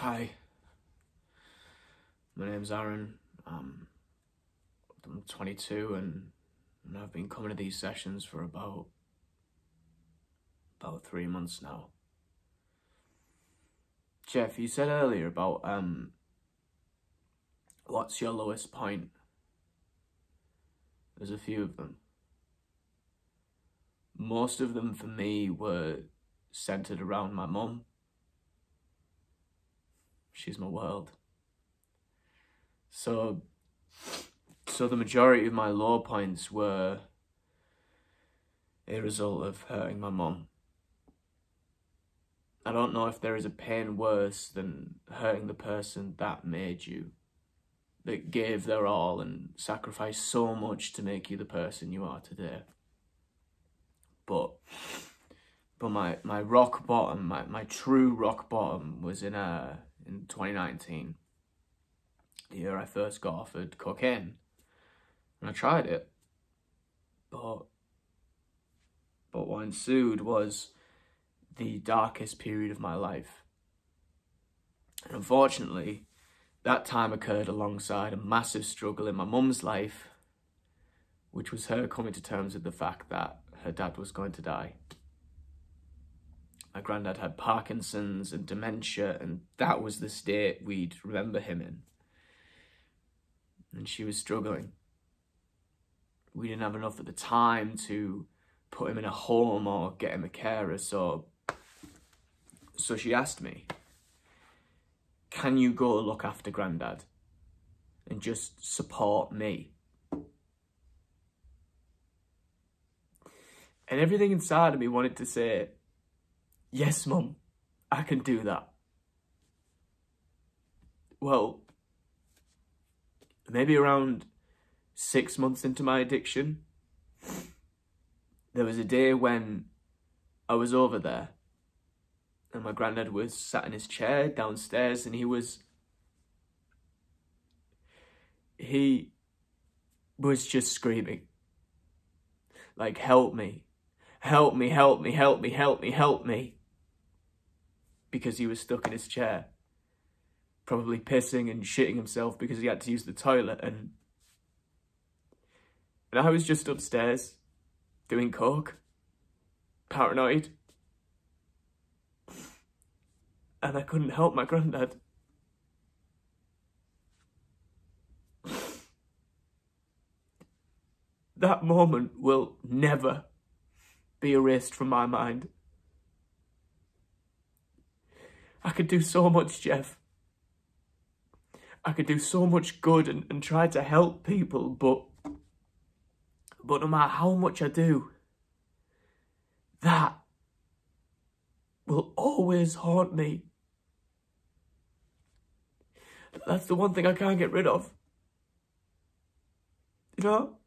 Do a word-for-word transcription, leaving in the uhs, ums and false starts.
Hi, my name's Aaron, um, I'm twenty-two and, and I've been coming to these sessions for about, about three months now. Jeff, you said earlier about, um, what's your lowest point? There's a few of them. Most of them for me were centered around my mum. She's my world. So, so the majority of my low points were a result of hurting my mum. I don't know if there is a pain worse than hurting the person that made you, that gave their all and sacrificed so much to make you the person you are today. But, but my, my rock bottom, my, my true rock bottom was in a... in twenty nineteen, the year I first got offered cocaine, and I tried it, but, but what ensued was the darkest period of my life, and unfortunately, that time occurred alongside a massive struggle in my mum's life, which was her coming to terms with the fact that her dad was going to die. My granddad had Parkinson's and dementia, and that was the state we'd remember him in. And she was struggling. We didn't have enough at the time to put him in a home or get him a carer, so, so she asked me, can you go look after Granddad and just support me? And everything inside of me wanted to say, yes, Mum, I can do that. Well, maybe around six months into my addiction, there was a day when I was over there and my granddad was sat in his chair downstairs and he was... He was just screaming, like, help me, help me, help me, help me, help me, help me. Because he was stuck in his chair, probably pissing and shitting himself because he had to use the toilet. And, and I was just upstairs, doing coke, paranoid. And I couldn't help my granddad. That moment will never be erased from my mind. I could do so much, Jeff. I could do so much good and, and try to help people, but, but no matter how much I do, that will always haunt me. That's the one thing I can't get rid of. You know?